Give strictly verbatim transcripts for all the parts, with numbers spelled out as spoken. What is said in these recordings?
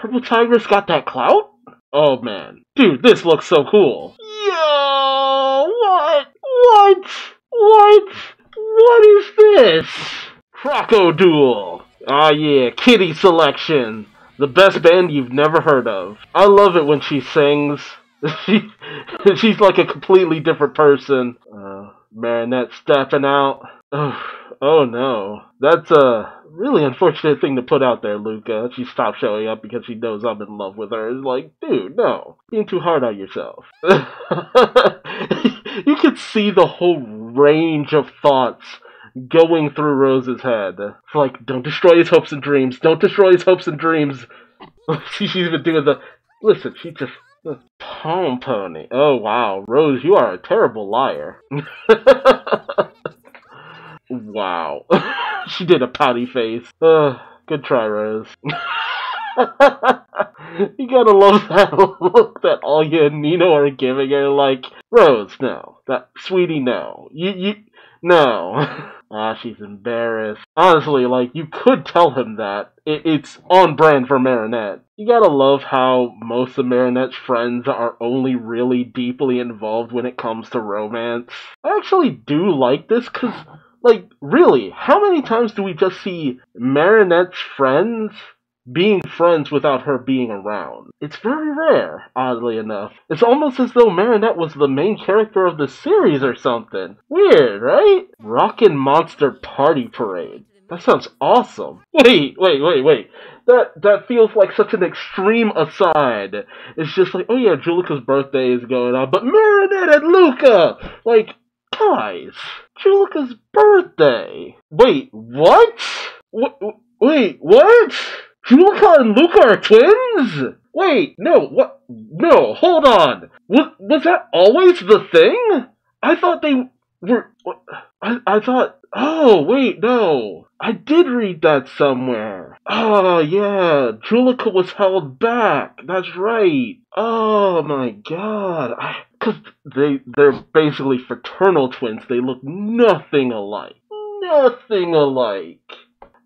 Purple Tigress got that clout? Oh man. Dude, this looks so cool. Yo! What? What? What? What is this? Crocoduel. Ah yeah, Kitty Selection. The best band you've never heard of. I love it when she sings. She, she's like a completely different person. Uh, Marinette stepping out. Oh, oh no. That's a really unfortunate thing to put out there, Luka. She stopped showing up because she knows I'm in love with her. It's like, dude, no. Being too hard on yourself. You could see the whole range of thoughts going through Rose's head. It's like, don't destroy his hopes and dreams. Don't destroy his hopes and dreams. She's even doing the... Listen, she just... Palm pony. Oh, wow. Rose, you are a terrible liar. Wow. She did a pouty face. Uh, good try, Rose. You gotta love that look that Alya and Nino are giving her. Like, Rose, no. That, sweetie, no. You, you, no. Ah, she's embarrassed. Honestly, like, you could tell him that. It, it's on brand for Marinette. You gotta love how most of Marinette's friends are only really deeply involved when it comes to romance. I actually do like this, because, like, really, how many times do we just see Marinette's friends being friends without her being around? It's very rare, oddly enough. It's almost as though Marinette was the main character of the series or something. Weird, right? Rockin' Monster Party Parade. That sounds awesome. Wait, wait, wait, wait. That that feels like such an extreme aside. It's just like, oh yeah, Juleka's birthday is going on, but Marinette and Luka! Like, guys, Juleka's birthday. Wait, what? W wait, what? Juleka and Luka are twins? Wait, no, what? No, hold on. Was, was that always the thing? I thought they were... I, I thought... Oh, wait, no. I did read that somewhere. Oh, yeah. Juleka was held back. That's right. Oh, my God. I, 'cause they, they're basically fraternal twins. They look nothing alike. Nothing alike.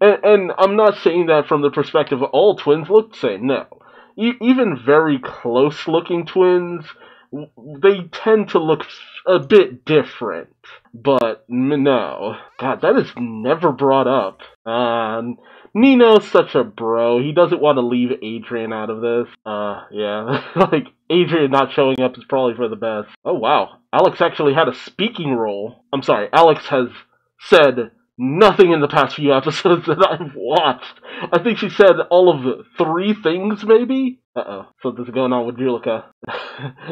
And, and I'm not saying that from the perspective of all twins look the same, no. E even very close-looking twins, they tend to look a bit different. But, no. God, that is never brought up. Uh, Nino's such a bro. He doesn't want to leave Adrian out of this. Uh, yeah. Like, Adrian not showing up is probably for the best. Oh, wow. Alex actually had a speaking role. I'm sorry, Alex has said... nothing in the past few episodes that I've watched. I think she said all of the three things, maybe? Uh-oh. Something's going on with Juleka.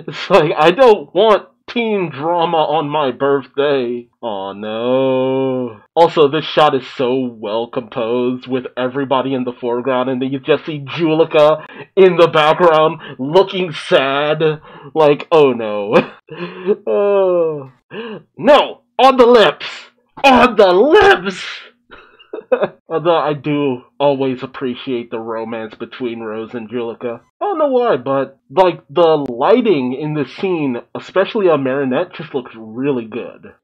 It's like, I don't want teen drama on my birthday. Oh no. Also, this shot is so well composed with everybody in the foreground, and then you just see Juleka in the background looking sad. Like, oh no. Oh. No! On the lips! On the lips! Although I do always appreciate the romance between Rose and Juleka. I don't know why, but, like, the lighting in this scene, especially on Marinette, just looks really good.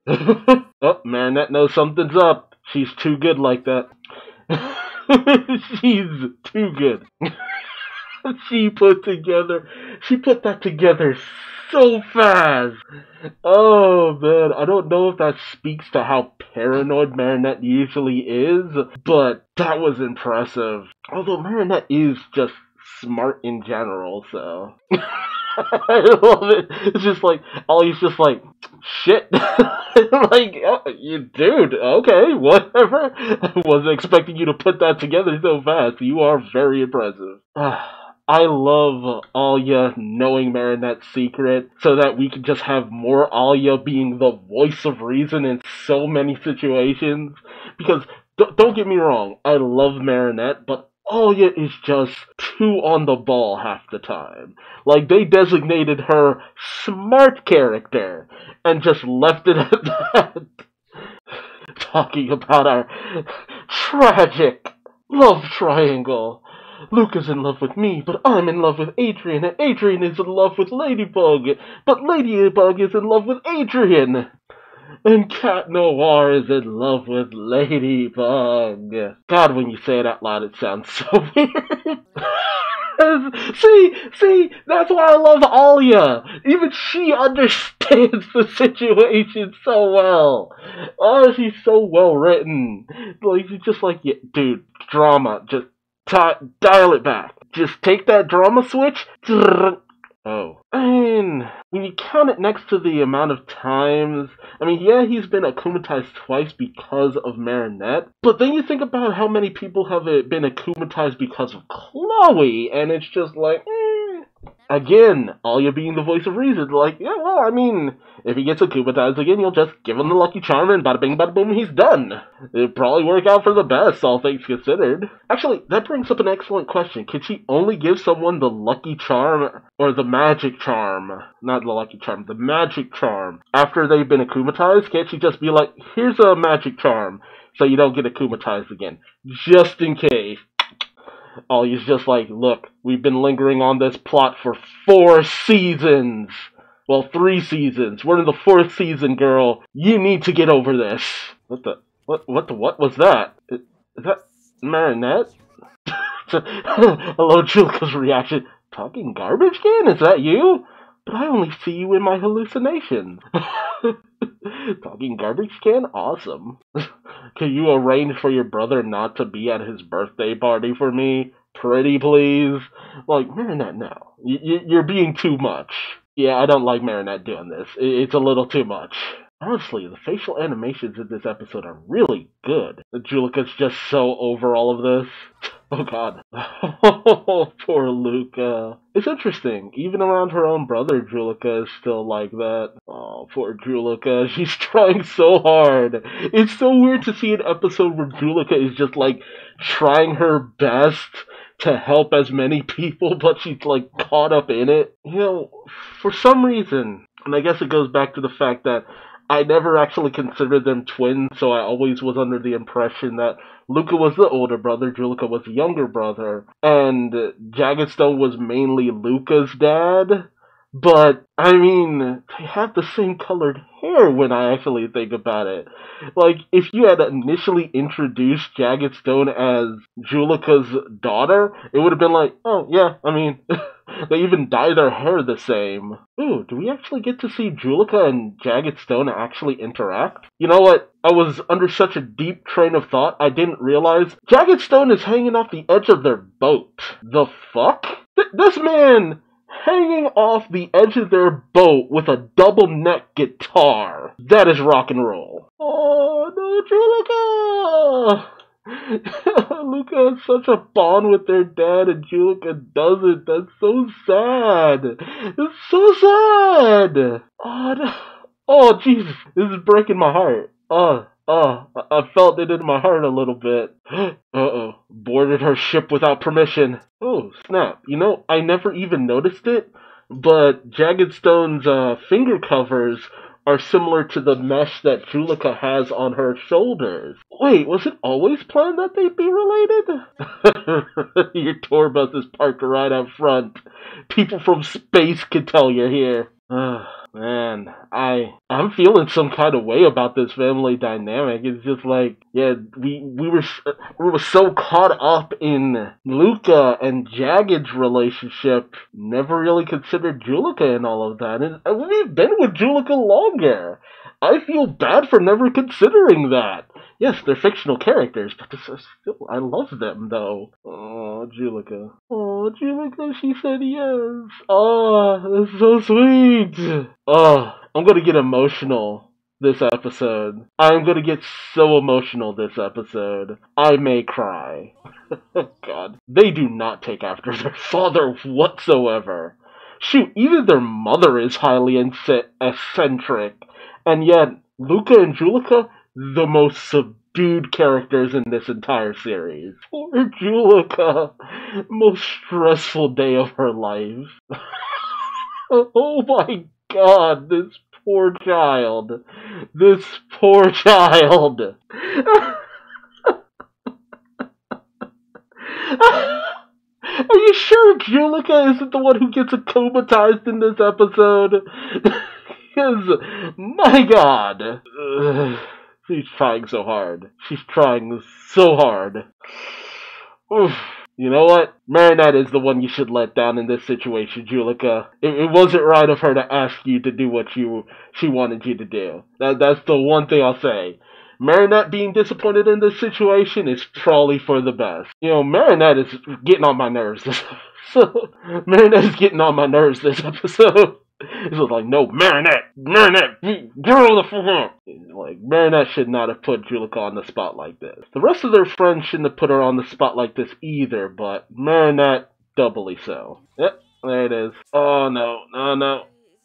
Oh, Marinette knows something's up. She's too good like that. She's too good. She put together, she put that together so fast. Oh man, I don't know if that speaks to how paranoid Marinette usually is, but that was impressive. Although Marinette is just smart in general, so. I love it. It's just like, Alya's just like, shit. Like, oh, you, dude, okay, whatever. I wasn't expecting you to put that together so fast. You are very impressive. I love Alya knowing Marinette's secret so that we can just have more Alya being the voice of reason in so many situations. Because, d don't get me wrong, I love Marinette, but Alya is just too on the ball half the time. Like, they designated her smart character and just left it at that. Talking about our tragic love triangle. Luka's in love with me, but I'm in love with Adrian, and Adrian is in love with Ladybug, but Ladybug is in love with Adrian, and Cat Noir is in love with Ladybug. God, when you say it out loud, it sounds so weird. Yes! See, see, that's why I love Alya. Even she understands the situation so well. Oh, she's so well written. Like, she's just like, yeah, dude, drama. Just dial it back. Just take that drama switch. Oh. And when you count it next to the amount of times, I mean, yeah, he's been acclimatized twice because of Marinette, but then you think about how many people have been acclimatized because of Chloe, and it's just like, eh. Again, Alya being the voice of reason, like, yeah, well, I mean, if he gets acclimatized again, you'll just give him the lucky charm, and bada bing, bada boom, he's done. It'll probably work out for the best, all things considered. Actually, that brings up an excellent question. Could she only give someone the lucky charm, or the magic charm? Not the lucky charm, the magic charm. After they've been acclimatized, can't she just be like, here's a magic charm, so you don't get acclimatized again, just in case. Alya's just like, look, we've been lingering on this plot for four seasons. Well, three seasons. We're in the fourth season, girl. You need to get over this. What the? What? What the? What was that? Is that Marinette? Hello, Juleka's reaction. Talking garbage can? Is that you? But I only see you in my hallucination. Talking garbage can? Awesome. Can you arrange for your brother not to be at his birthday party for me? Pretty please? Like, Marinette, no. Y y you're being too much. Yeah, I don't like Marinette doing this. It's a little too much. Honestly, the facial animations in this episode are really good. Juleka's just so over all of this. Oh god. Oh, poor Luka. It's interesting. Even around her own brother, Juleka is still like that. Oh, poor Juleka. She's trying so hard. It's so weird to see an episode where Juleka is just like trying her best to help as many people, but she's like caught up in it. You know, for some reason, and I guess it goes back to the fact that I never actually considered them twins, so I always was under the impression that Luka was the older brother, Juleka was the younger brother, and Jagged Stone was mainly Luka's dad. But, I mean, they have the same colored hair when I actually think about it. Like, if you had initially introduced Jagged Stone as Juleka's daughter, it would have been like, oh, yeah, I mean, they even dye their hair the same. Ooh, do we actually get to see Juleka and Jagged Stone actually interact? You know what? I was under such a deep train of thought, I didn't realize Jagged Stone is hanging off the edge of their boat. The fuck? Th- this man... hanging off the edge of their boat with a double neck guitar. That is rock and roll. Oh, no, Juleka! Luka has such a bond with their dad and Juleka doesn't. That's so sad. It's so sad. Oh, no. Oh, Jesus. This is breaking my heart. Oh. Oh, I felt it in my heart a little bit. Uh-oh. Boarded her ship without permission. Oh, snap. You know, I never even noticed it, but Jagged Stone's uh, finger covers are similar to the mesh that Juleka has on her shoulders. Wait, was it always planned that they'd be related? Your tour bus is parked right out front. People from space can tell you're here. Ugh. Man, I, I'm feeling some kind of way about this family dynamic. It's just like, yeah, we, we were we were so caught up in Luka and Jagged's relationship, never really considered Juleka and all of that. And we've been with Juleka longer. I feel bad for never considering that. Yes, they're fictional characters, but this is still, I love them, though. Oh, Juleka. Oh, Juleka, she said yes. Oh, that's so sweet. Oh, I'm gonna get emotional this episode. I'm gonna get so emotional this episode. I may cry. God. They do not take after their father whatsoever. Shoot, even their mother is highly eccentric. And yet, Luka and Juleka, the most subdued characters in this entire series. Poor Juleka. Most stressful day of her life. Oh my god, this poor child. This poor child. Are you sure Juleka isn't the one who gets acclimatized in this episode? Because, my god. Ugh. She's trying so hard. She's trying so hard. Oof. You know what? Marinette is the one you should let down in this situation, Juleka. It, it wasn't right of her to ask you to do what you she wanted you to do. That, that's the one thing I'll say. Marinette being disappointed in this situation is probably for the best. You know, Marinette is getting on my nerves this episode. Marinette is getting on my nerves this episode. It was like, no, Marinette! Marinette! Girl, the fuck Like, Marinette should not have put Juleka on the spot like this. The rest of their friends shouldn't have put her on the spot like this either, but Marinette, doubly so. Yep, there it is. Oh, no, no, no.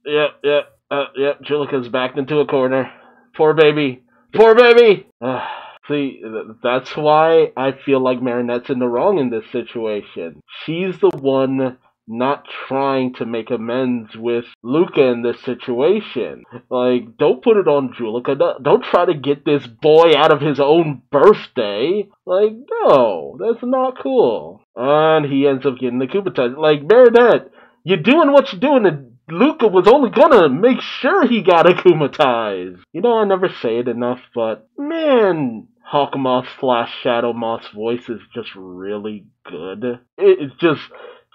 Yep, yep, uh, yep, Juleka's backed into a corner. Poor baby. Poor baby! Uh, see, th that's why I feel like Marinette's in the wrong in this situation. She's the one not trying to make amends with Luka in this situation. Like, don't put it on Juleka. Don't try to get this boy out of his own birthday. Like, no, that's not cool. And he ends up getting the Kubatized. Like, Marinette, you're doing what you're doing, and Luka was only gonna make sure he got Akumatized. You know, I never say it enough, but man, Hawk Moth slash Shadow Moth's voice is just really good. It's just...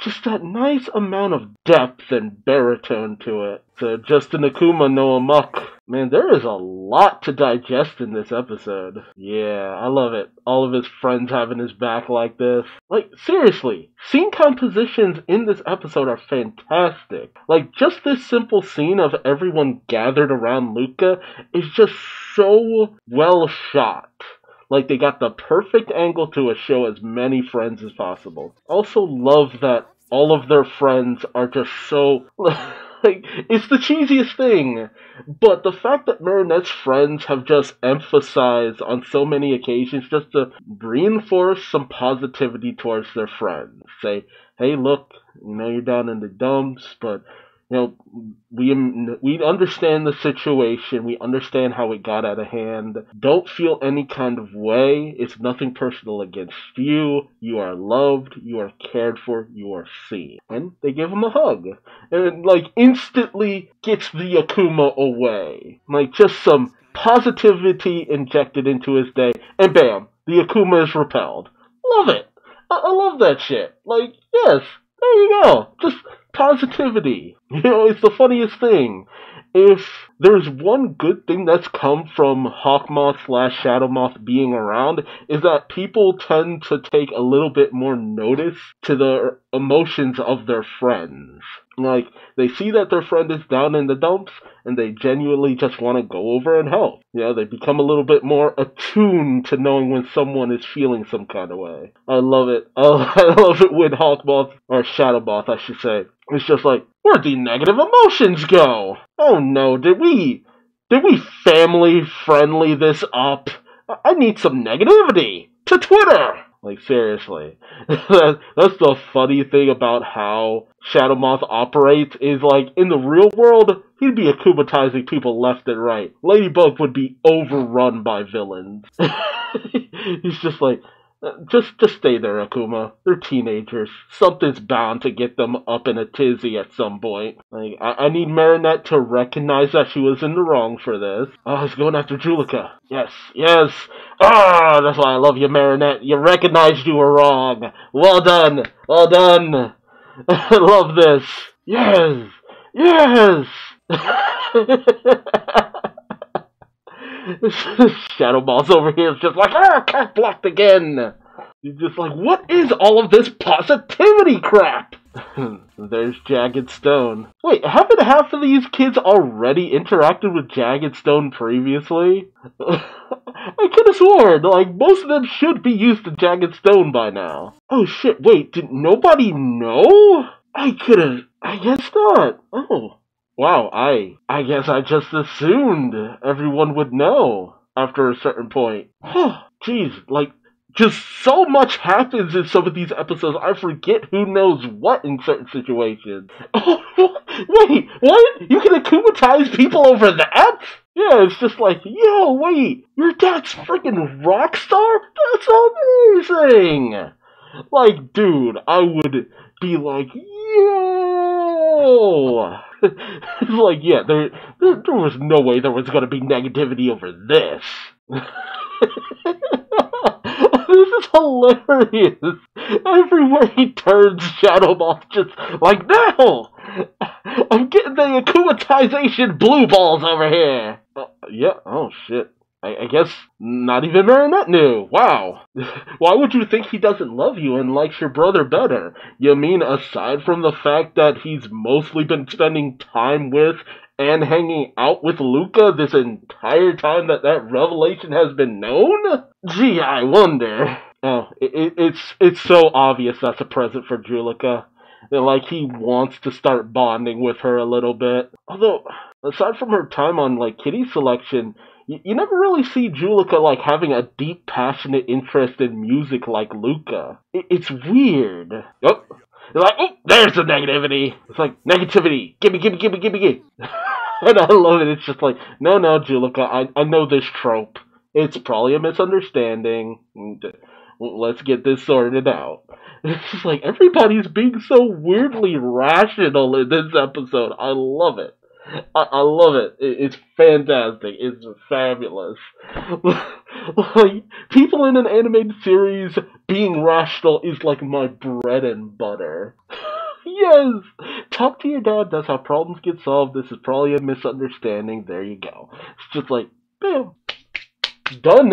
Just that nice amount of depth and baritone to it. So just an Akuma no Amok. Man, there is a lot to digest in this episode. Yeah, I love it. All of his friends having his back like this. Like, seriously, scene compositions in this episode are fantastic. Like, just this simple scene of everyone gathered around Luka is just so well shot. Like, they got the perfect angle to show as many friends as possible. Also love that all of their friends are just so... Like, it's the cheesiest thing. But the fact that Marinette's friends have just emphasized on so many occasions just to reinforce some positivity towards their friends. Say, hey, look, you know you're down in the dumps, but... You know, we, we understand the situation, we understand how it got out of hand. Don't feel any kind of way, it's nothing personal against you, you are loved, you are cared for, you are seen. And they give him a hug, and it, like, instantly gets the Akuma away. Like, just some positivity injected into his day, and bam, the Akuma is repelled. Love it! I, I love that shit. Like, yes, there you go, just... Positivity. You know, it's the funniest thing. If there's one good thing that's come from Hawk Moth slash Shadow Moth being around, is that people tend to take a little bit more notice to the emotions of their friends. Like, they see that their friend is down in the dumps, and they genuinely just want to go over and help. You know, they become a little bit more attuned to knowing when someone is feeling some kind of way. I love it. Oh, I love it when Hawk Moth, or Shadow Moth, I should say, it's just like, where'd the negative emotions go? Oh no, did we, did we family-friendly this up? I need some negativity to Twitter! Like, seriously. That's the funny thing about how Shadow Moth operates, is like, in the real world, he'd be akumatizing people left and right. Ladybug would be overrun by villains. He's just like... Just just stay there, Akuma. They're teenagers. Something's bound to get them up in a tizzy at some point. Like, I, I need Marinette to recognize that she was in the wrong for this. Oh, he's going after Juleka. Yes, yes. Ah, that's why I love you, Marinette. You recognized you were wrong. Well done. Well done. I love this. Yes. Yes. Shadow Moth over here is just like, ah, cat blocked again! He's just like, what is all of this positivity crap? There's Jagged Stone. Wait, haven't half of these kids already interacted with Jagged Stone previously? I could've sworn, like, most of them should be used to Jagged Stone by now. Oh shit, wait, did nobody know? I could've... I guess not. Oh. Wow, I I guess I just assumed everyone would know after a certain point. Jeez, like, just so much happens in some of these episodes, I forget who knows what in certain situations. Oh, wait, what? You can akumatize people over that? Yeah, it's just like, yo, wait, your dad's freaking rock star? That's amazing! Like, dude, I would be like, yo! It's like, yeah, there, there, there was no way there was going to be negativity over this. This is hilarious. Everywhere he turns, Shadow Moth just like, no! I'm getting the akumatization blue balls over here. Uh, yeah, oh shit. I, I guess not even Marinette knew. Wow. Why would you think he doesn't love you and likes your brother better? You mean aside from the fact that he's mostly been spending time with and hanging out with Luka this entire time that that revelation has been known? Gee, I wonder. Oh, it, it, it's, it's so obvious that's a present for Juleka. Like, he wants to start bonding with her a little bit. Although, aside from her time on, like, Kitty Selection, you, you never really see Juleka, like, having a deep, passionate interest in music like Luka. It, it's weird. Oh, like, oh, there's the negativity. It's like, negativity. Gimme, gimme, gimme, gimme, gimme. And I love it. It's just like, no, no, Juleka, I, I know this trope. It's probably a misunderstanding. Let's get this sorted out. It's just like, everybody's being so weirdly rational in this episode. I love it. I, I love it. it. It's fantastic. It's fabulous. Like, people in an animated series being rational is like my bread and butter. Yes! Talk to your dad. That's how problems get solved. This is probably a misunderstanding. There you go. It's just like, bam. Done.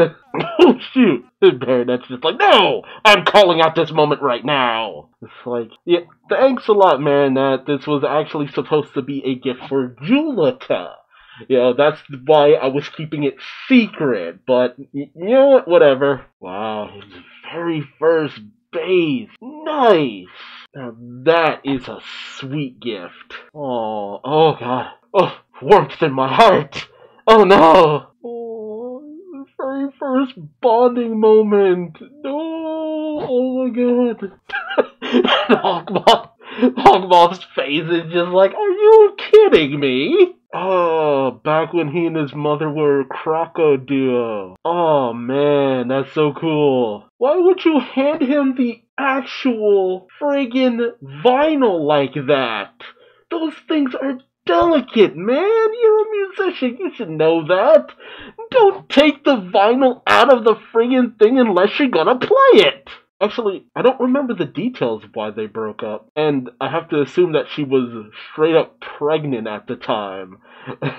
Oh, shoot. Baronette's just like, no! I'm calling out this moment right now! It's like, yeah, thanks a lot, Marinette. This was actually supposed to be a gift for Juleka. You know, that's why I was keeping it secret, but, you know what, whatever. Wow, his very first base. Nice! Now, that is a sweet gift. Oh, oh, God. Oh, warmth in my heart! Oh, no! Very first bonding moment. No, oh my god. Hawk Moth, Hawk Moth's face is just like, are you kidding me? Oh, back when he and his mother were Croco Duo. Oh man, that's so cool. Why would you hand him the actual friggin' vinyl like that? Those things are delicate, man. You're a musician. You should know that. Don't take the vinyl out of the friggin' thing unless you're gonna play it. Actually, I don't remember the details of why they broke up, and I have to assume that she was straight up pregnant at the time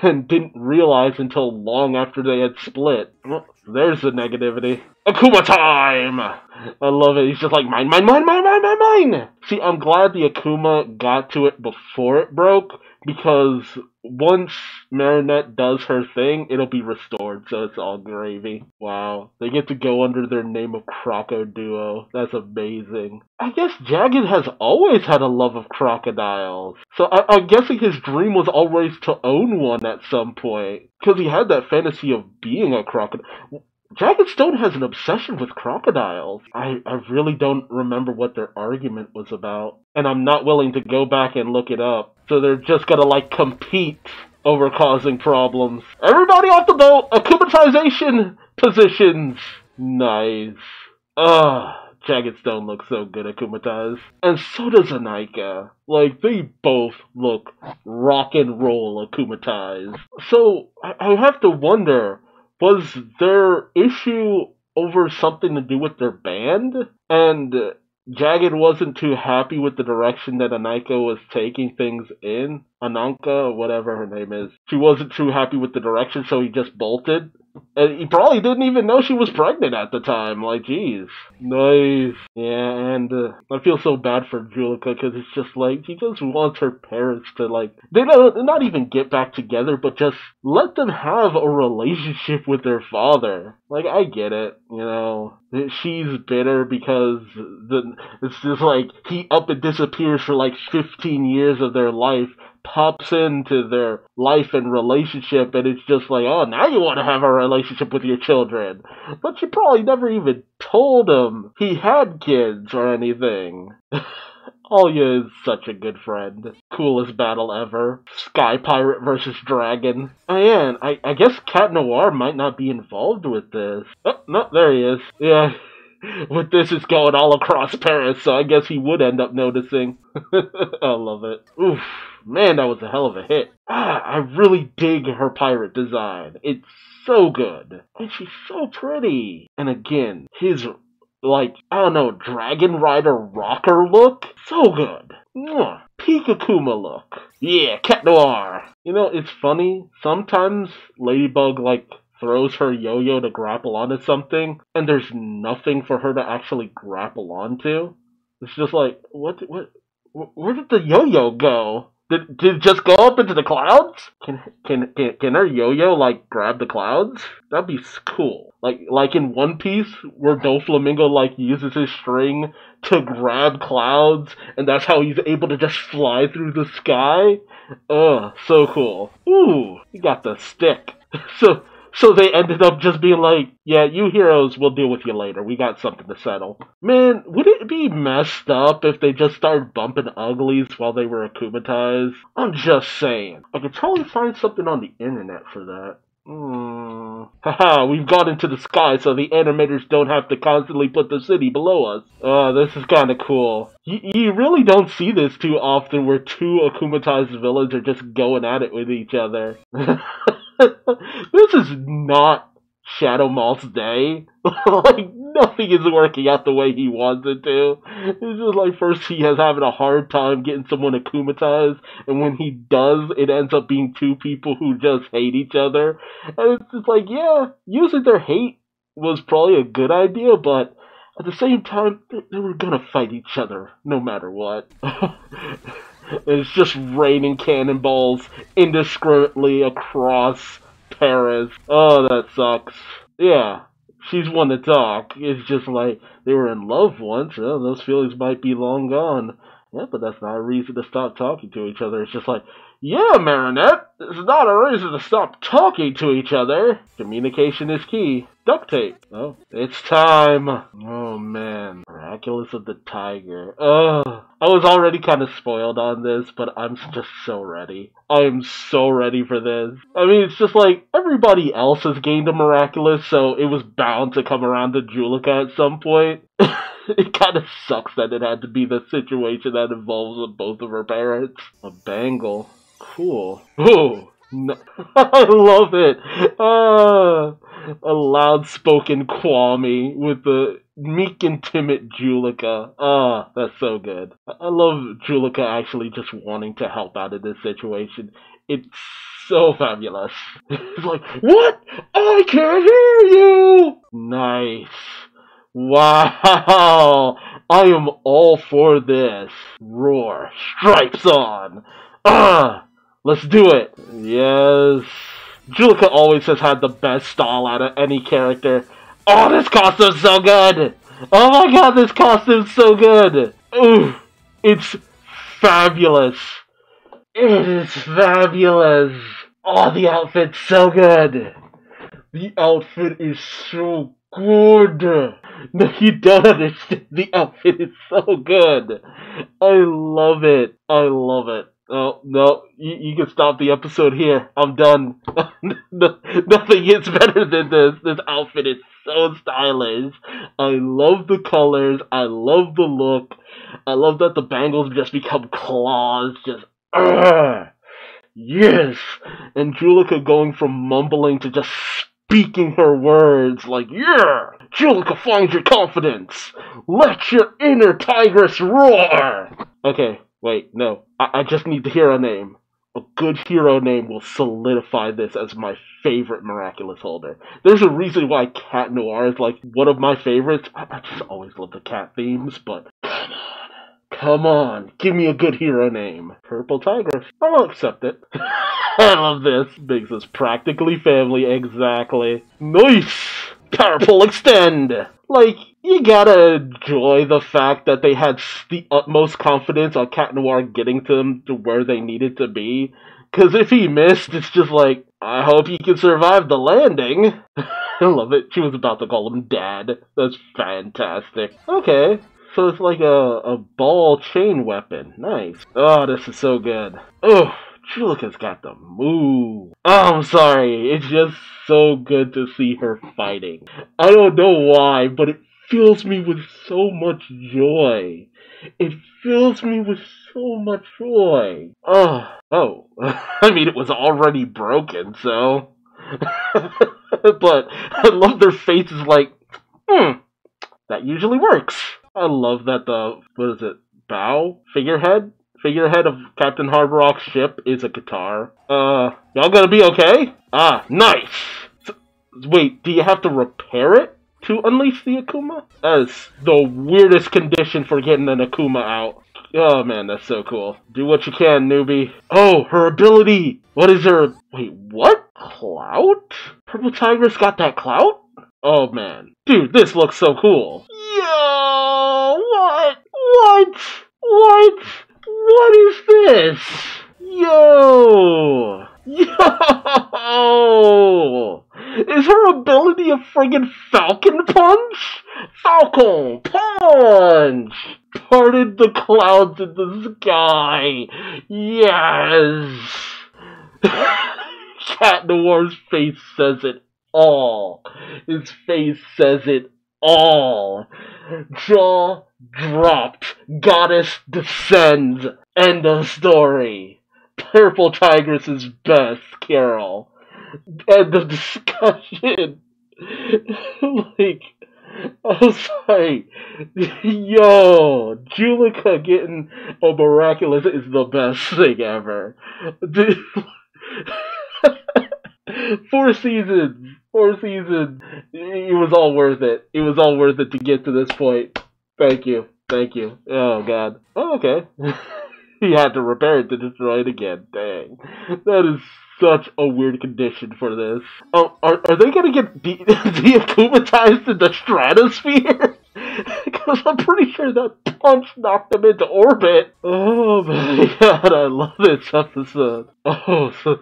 and didn't realize until long after they had split. Well, there's the negativity. Akuma time! I love it. He's just like, mine, mine, mine, mine, mine, mine, mine! See, I'm glad the Akuma got to it before it broke, because once Marinette does her thing, it'll be restored, so it's all gravy. Wow. They get to go under their name of Croco Duo. That's amazing. I guess Jagged has always had a love of crocodiles. So I I'm guessing his dream was always to own one at some point, because he had that fantasy of being a crocodile. Jagged Stone has an obsession with crocodiles. I, I really don't remember what their argument was about. And I'm not willing to go back and look it up. So they're just gonna, like, compete over causing problems. Everybody off the boat! Akumatization positions! Nice. Ugh. Jagged Stone looks so good at akumatized. And so does Anika. Like, they both look rock and roll akumatized. So, I, I have to wonder, was their issue over something to do with their band? And Jagged wasn't too happy with the direction that Anika was taking things in. Ananka, whatever her name is. She wasn't too happy with the direction, so he just bolted. And he probably didn't even know she was pregnant at the time. Like, geez. Nice. Yeah, and uh, I feel so bad for Juleka, because it's just like, she just wants her parents to, like, they don't, not even get back together, but just let them have a relationship with their father. Like, I get it, you know. She's bitter because the, it's just like, he up and disappears for like fifteen years of their life, pops into their life and relationship, and it's just like, oh, now you want to have a relationship with your children. But you probably never even told him he had kids or anything. Alya is such a good friend. Coolest battle ever. Sky Pirate versus Dragon. Oh, yeah, and I, I guess Cat Noir might not be involved with this. Oh, no, there he is. Yeah. With this, it's going all across Paris, so I guess he would end up noticing. I love it. Oof. Man, that was a hell of a hit. Ah, I really dig her pirate design. It's so good. And she's so pretty. And again, his like, I don't know, Dragon Rider rocker look. So good. Mwah. Pikakuma look. Yeah, Cat Noir. You know, it's funny. Sometimes Ladybug, like, throws her yo-yo to grapple onto something, and there's nothing for her to actually grapple onto. It's just like, what, what, where did the yo-yo go? Did, did it just go up into the clouds? Can, can, can, can her yo-yo, like, grab the clouds? That'd be cool. Like, like in One Piece, where Doflamingo, like, uses his string to grab clouds, and that's how he's able to just fly through the sky? Ugh, so cool. Ooh, he got the stick. So... So they ended up just being like, yeah, you heroes, we'll deal with you later. We got something to settle. Man, would it be messed up if they just started bumping uglies while they were akumatized? I'm just saying. I could probably find something on the internet for that. Mm. Haha, we've gone into the sky so the animators don't have to constantly put the city below us. Oh, this is kinda cool. Y you really don't see this too often where two akumatized villains are just going at it with each other. This is not Shadow Moth's day. Like, nothing is working out the way he wants it to. It's just like, first he is having a hard time getting someone akumatized, and when he does, it ends up being two people who just hate each other. And it's just like, yeah, using their hate was probably a good idea, but at the same time, they were gonna fight each other, no matter what. It's just raining cannonballs indiscriminately across Paris. Oh, that sucks. Yeah, she's one to talk. It's just like, they were in love once. Oh, those feelings might be long gone. Yeah, but that's not a reason to stop talking to each other. It's just like, yeah, Marinette, it's not a reason to stop talking to each other. Communication is key. Duct tape. Oh, it's time. Oh, man. Miraculous of the Tiger. Ugh. I was already kind of spoiled on this, but I'm just so ready. I am so ready for this. I mean, it's just like, everybody else has gained a Miraculous, so it was bound to come around to Juleka at some point. It kind of sucks that it had to be the situation that involves both of her parents. A bangle. Cool. Ooh. No. I love it. Uh, a loud-spoken Kwame with the meek and timid Juleka. Ah, uh, that's so good. I love Juleka actually just wanting to help out in this situation. It's so fabulous. It's like, what? I can't hear you! Nice. Wow. I am all for this. Roar. Stripes on. Ah. Uh. Let's do it! Yes! Juleka always has had the best style out of any character. Oh, this costume's so good! Oh my god, this costume's so good! Ooh! It's fabulous! It is fabulous! Oh, the outfit's so good! The outfit is so good! No, you don't understand. The outfit is so good! I love it! I love it! Oh, no, you, you can stop the episode here. I'm done. No, nothing gets better than this. This outfit is so stylish. I love the colors. I love the look. I love that the bangles just become claws. Just, uh, yes. And Juleka going from mumbling to just speaking her words. Like, yeah, Juleka, find your confidence. Let your inner tigress roar. Okay. Wait, no. I, I just need the hero name. A good hero name will solidify this as my favorite Miraculous holder. There's a reason why Cat Noir is, like, one of my favorites. I, I just always love the cat themes, but come on. Come on. Give me a good hero name. Purple Tigress. I'll accept it. I love this. Makes us practically family. Exactly. Nice! Powerful Extend! Like, you gotta enjoy the fact that they had the utmost confidence on Cat Noir getting them to where they needed to be. Because if he missed, it's just like, I hope he can survive the landing. I love it. She was about to call him Dad. That's fantastic. Okay. So it's like a, a ball chain weapon. Nice. Oh, this is so good. Oh. Juleka's got the move. Oh, I'm sorry. It's just so good to see her fighting. I don't know why, but it fills me with so much joy. It fills me with so much joy. Oh. Oh. I mean, it was already broken, so. But I love their faces like, hmm. that usually works. I love that the, what is it, bow? Figurehead? Figurehead of Captain Harborok's ship is a guitar. Uh, y'all gonna be okay? Ah, nice! So, wait, do you have to repair it to unleash the Akuma? That is the weirdest condition for getting an Akuma out. Oh man, that's so cool. Do what you can, newbie. Oh, her ability! What is her... Wait, what? Clout? Purple Tigress got that clout? Oh man. Dude, this looks so cool. Yo! What? What? What? What is this? Yo! Yo! Is her ability a friggin' Falcon Punch? Falcon Punch! Parted the clouds in the sky! Yes! Cat Noir's face says it all. His face says it all. Jaw dropped. Goddess descends. End of story. Purple Tigress is best, Carol. End of discussion. Like, I'm sorry. Yo, Juleka getting a miraculous is the best thing ever. Four seasons. Four seasons. It was all worth it. It was all worth it to get to this point. Thank you. Thank you. Oh, God. Oh, okay. He had to repair it to destroy it again. Dang. That is such a weird condition for this. Oh, are, are they gonna get de de-akumatized in the stratosphere? Because I'm pretty sure that punch knocked them into orbit. Oh my god, I love this episode. Oh, so...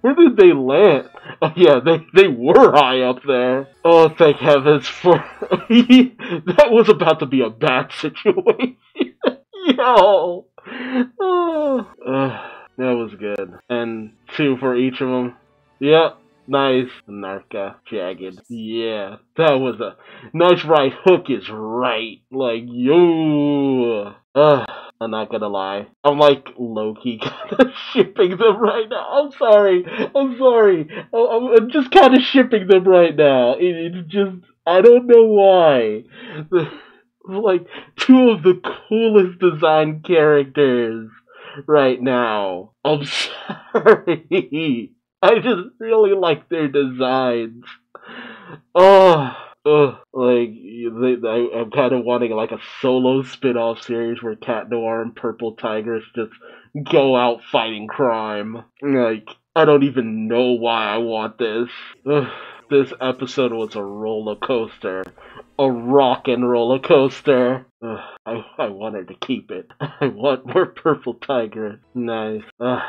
Where did they land? Oh yeah, they, they were high up there. Oh, thank heavens for... That was about to be a bad situation. Yo! Oh. Uh, that was good. And two for each of them. Yep. Nice. Anarka. Jagged. Yeah. That was a... Nice right hook is right. Like, yo! Ugh. I'm not gonna lie. I'm like low-key kinda shipping them right now. I'm sorry. I'm sorry. I'm, I'm just kinda shipping them right now. It, it's just... I don't know why. Like, two of the coolest design characters right now. I'm sorry. I just really like their designs. Oh, oh like, they, I, I'm kind of wanting, like, a solo spin-off series where Cat Noir and Purple Tigress just go out fighting crime. Like, I don't even know why I want this. Ugh, this episode was a roller coaster. A rockin' roller coaster. Ugh, I, I wanted to keep it. I want more Purple Tigress. Nice. Ugh,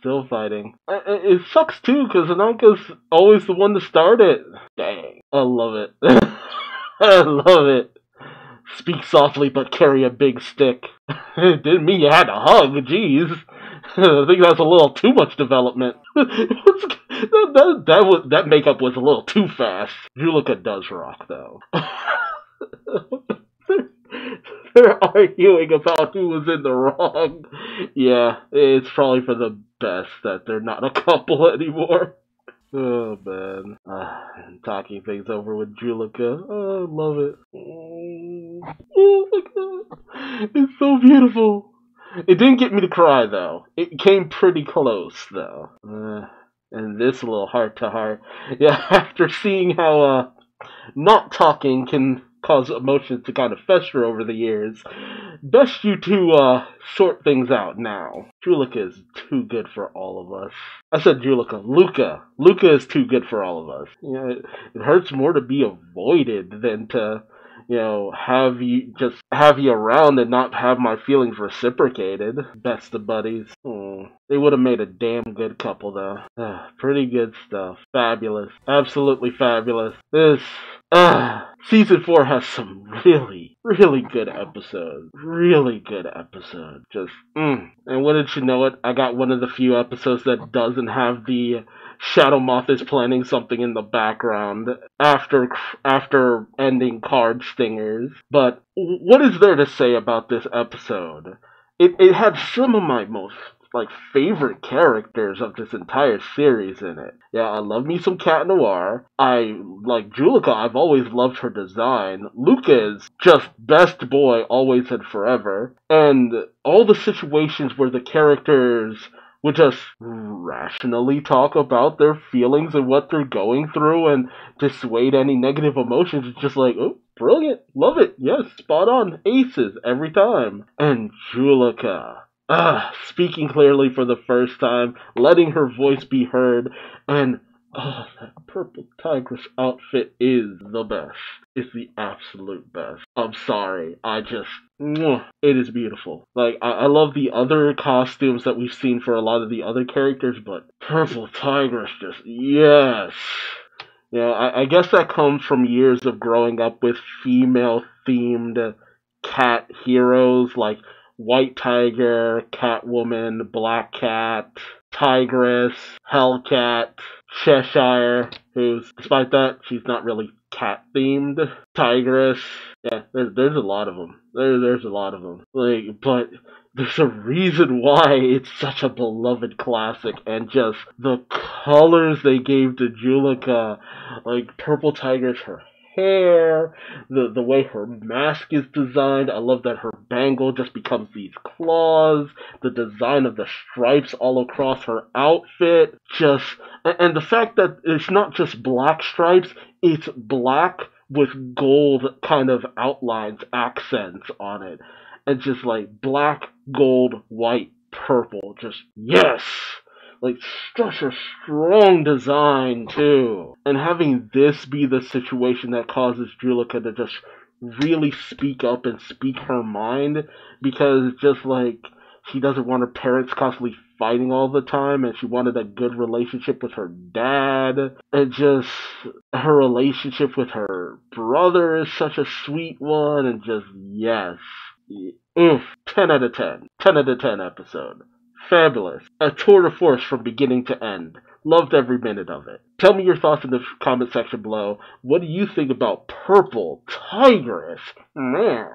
still fighting. It, it sucks too, because Anarka's always the one to start it. Dang. I love it. I love it. Speak softly, but carry a big stick. It didn't mean you had to hug, jeez. I think that's a little too much development. that, that, that, was, that makeup was a little too fast. Juleka does rock, though. They're arguing about who was in the wrong. Yeah, it's probably for the best that they're not a couple anymore. Oh, man. Uh, talking things over with Juleka. Oh, I love it. Oh, my God. It's so beautiful. It didn't get me to cry, though. It came pretty close, though. Uh, and this little heart-to-heart. Yeah, after seeing how uh, not talking can cause emotions to kind of fester over the years, best you to uh, sort things out now. Juleka is too good for all of us. I said Juleka. Luka. Luka is too good for all of us. You know, it, it hurts more to be avoided than to... You know, have you just have you around and not have my feelings reciprocated. Best of buddies. Hmm. They would have made a damn good couple though. Uh, pretty good stuff. Fabulous. Absolutely fabulous. This uh, season four has some really, really good episodes. Really good episodes. Just mm. And wouldn't you know it, I got one of the few episodes that doesn't have the Shadow Moth is planning something in the background after after ending card stingers. But what is there to say about this episode? It, it had some of my most like favorite characters of this entire series in it. Yeah, I love me some Cat Noir. I like Juleka. I've always loved her design. Luka is just best boy always and forever. And all the situations where the characters would just rationally talk about their feelings and what they're going through and dissuade any negative emotions. It's just like, oh, brilliant. Love it. Yes, spot on. Aces every time. And Juleka. Ah, speaking clearly for the first time, letting her voice be heard, and oh, that Purple Tigress outfit is the best. It's the absolute best. I'm sorry. I just... It is beautiful. Like, I, I love the other costumes that we've seen for a lot of the other characters, but Purple Tigress just... Yes! You know, I, I guess that comes from years of growing up with female-themed cat heroes, like White Tiger, Catwoman, Black Cat, Tigress, Hellcat, Cheshire, who's, despite that, she's not really cat-themed. Tigress. Yeah, there's, there's a lot of them. There, there's a lot of them. Like, but there's a reason why it's such a beloved classic, and just the colors they gave to Juleka, like Purple Tigress, her hair, the, the way her mask is designed. I love that her bangle just becomes these claws, the design of the stripes all across her outfit, just, and the fact that it's not just black stripes, it's black with gold kind of outlines, accents on it, and just like black, gold, white, purple, just yes! Like, such a strong design, too. And having this be the situation that causes Juleka to just really speak up and speak her mind, because just like she doesn't want her parents constantly fighting all the time, and she wanted a good relationship with her dad, and just her relationship with her brother is such a sweet one, and just, yes. Oof. ten out of ten. ten out of ten episode. Fabulous. A tour de force from beginning to end. Loved every minute of it. Tell me your thoughts in the comment section below. What do you think about Purple Tigress? Man.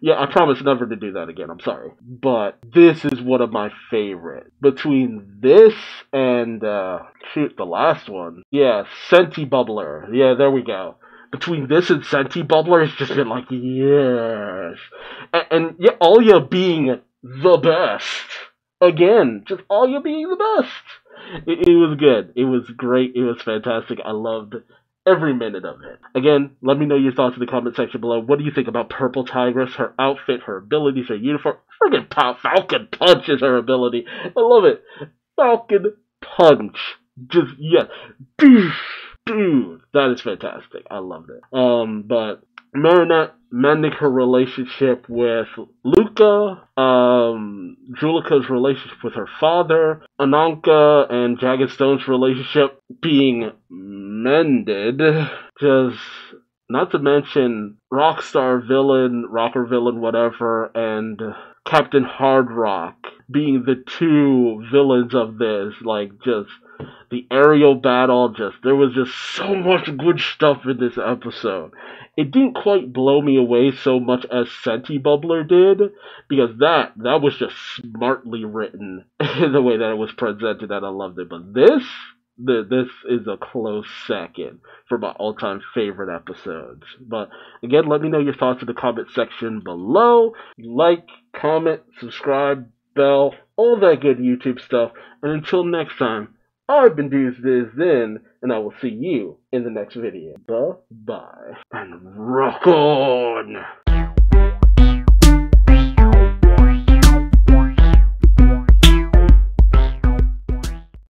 Yeah, I promise never to do that again. I'm sorry. But this is one of my favorites. Between this and, uh, shoot, the last one. Yeah, Senti-Bubbler. Yeah, there we go. Between this and Senti-Bubbler, it's just been like, yes. And, and yeah, Alya being the best. Again, just Alya being the best. It, it was good. It was great. It was fantastic. I loved every minute of it. Again, let me know your thoughts in the comment section below. What do you think about Purple Tigress, her outfit, her abilities, her uniform? Friggin' Pop Falcon Punch is her ability. I love it. Falcon Punch. Just, yeah. Dude, that is fantastic. I loved it. Um, but Marinette mending her relationship with Luka, um, Juleka's relationship with her father, Anarka and Jagged Stone's relationship being mended, just, not to mention Rockstar villain, rocker villain, whatever, and Captain Hard Rock being the two villains of this, like, just, the aerial battle, just, there was just so much good stuff in this episode. It didn't quite blow me away so much as Senti-Bubbler did, because that, that was just smartly written in the way that it was presented, and I loved it. But this, the, this is a close second for my all-time favorite episodes. But again, let me know your thoughts in the comment section below. Like, comment, subscribe, bell, all that good YouTube stuff. And until next time, I've been DoozDizZin, and I will see you in the next video. Buh-bye. And rock on!